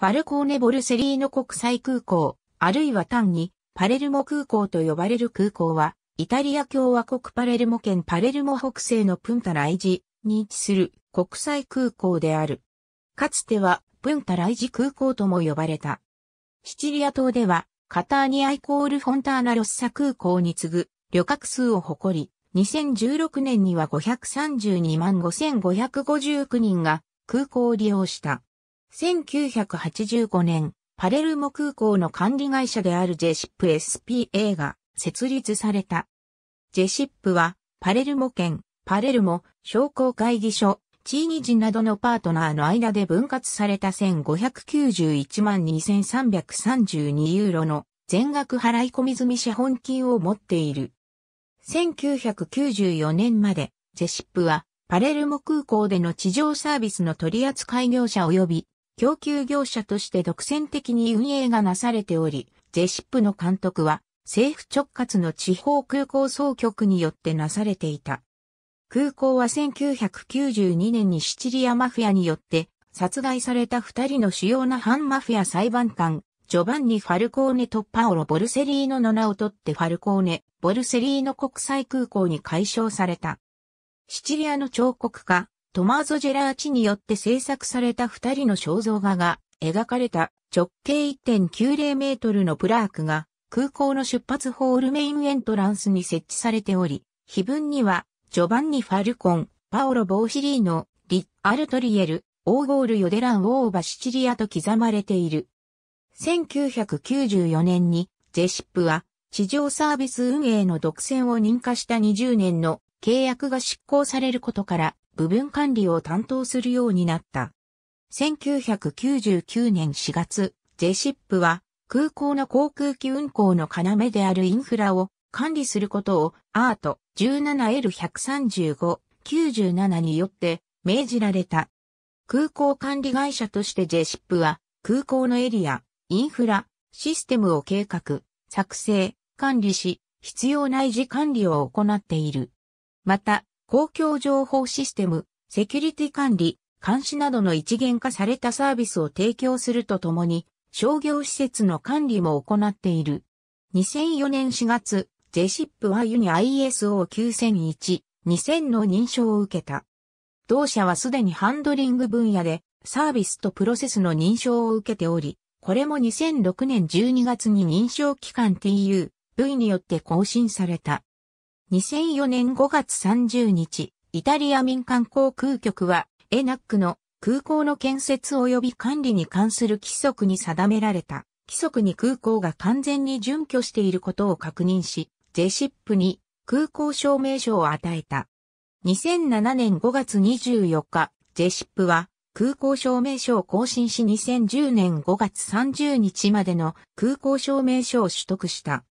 ファルコーネ・ボルセリーノ国際空港、あるいは単にパレルモ空港と呼ばれる空港は、イタリア共和国パレルモ県パレルモ北西のプンタライジに位置する国際空港である。かつてはプンタライジ空港とも呼ばれた。シチリア島では、カターニャ=フォンターナロッサ空港に次ぐ旅客数を誇り、2016年には532万5559人が空港を利用した。1985年、パレルモ空港の管理会社であるGESAP SPA が設立された。GESAPは、パレルモ県、パレルモ商工会議所、チーニジなどのパートナーの間で分割された1591万2332ユーロの全額払い込み済み資本金を持っている。1994年まで、GESAPは、パレルモ空港での地上サービスの取扱業者及び供給業者として独占的に運営がなされており、GESAPの監督は政府直轄の地方空港総局によってなされていた。空港は1992年にシチリアマフィアによって殺害された2人の主要な反マフィア裁判官、ジョバンニ・ファルコーネとパオロ・ボルセリーノの名を取ってファルコーネ・ボルセリーノ国際空港に改称された。シチリアの彫刻家、トマーゾ・ジェラーチによって制作された2人の肖像画が描かれた直径 1.90 メートルのプラークが空港の出発ホールメインエントランスに設置されており、碑文にはジョバンニ・ファルコン、パオロ・ボーシリーノ、リ・アルトリエル、オーゴール・ヨデラン・オーバ・シチリアと刻まれている。1994年にGESAPは地上サービス運営の独占を認可した20年の契約が執行されることから部分管理を担当するようになった。1999年4月、GESAPは空港の航空機運航の要であるインフラを管理することをアート 17L135-97 によって命じられた。空港管理会社としてGESAPは空港のエリア、インフラ、システムを計画、作成、管理し、必要な維持管理を行っている。また、公共情報システム、セキュリティ管理、監視などの一元化されたサービスを提供するとともに、商業施設の管理も行っている。2004年4月、GESAPはUNI ISO 9001/2000 の認証を受けた。同社はすでにハンドリング分野でサービスとプロセスの認証を受けており、これも2006年12月に認証機関 TÜV によって更新された。2004年5月30日、イタリア民間航空局は、ENAC の空港の建設及び管理に関する規則に定められた、規則に空港が完全に準拠していることを確認し、GESAPに空港証明書を与えた。2007年5月24日、GESAPは空港証明書を更新し2010年5月30日までの空港証明書を取得した。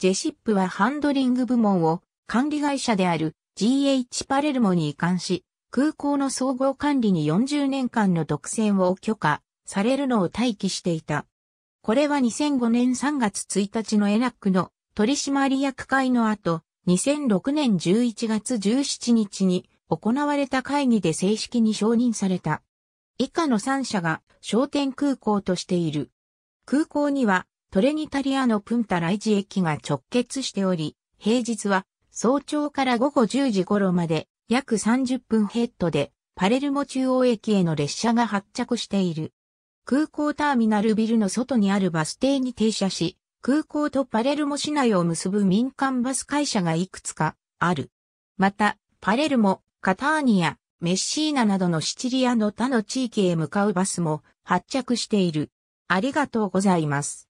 GESAPはハンドリング部門を、管理会社である GH パレルモに移管し、空港の総合管理に40年間の独占を許可されるのを待機していた。これは2005年3月1日のENACの取締役会の後、2006年11月17日に行われた会議で正式に承認された。以下の3社が焦点空港としている。空港にはトレニタリアのプンタライジ駅が直結しており、平日は早朝から午後10時頃まで約30分ヘッドでパレルモ中央駅への列車が発着している。空港ターミナルビルの外にあるバス停に停車し、空港とパレルモ市内を結ぶ民間バス会社がいくつかある。また、パレルモ、カターニャ、メッシーナなどのシチリアの他の地域へ向かうバスも発着している。ありがとうございます。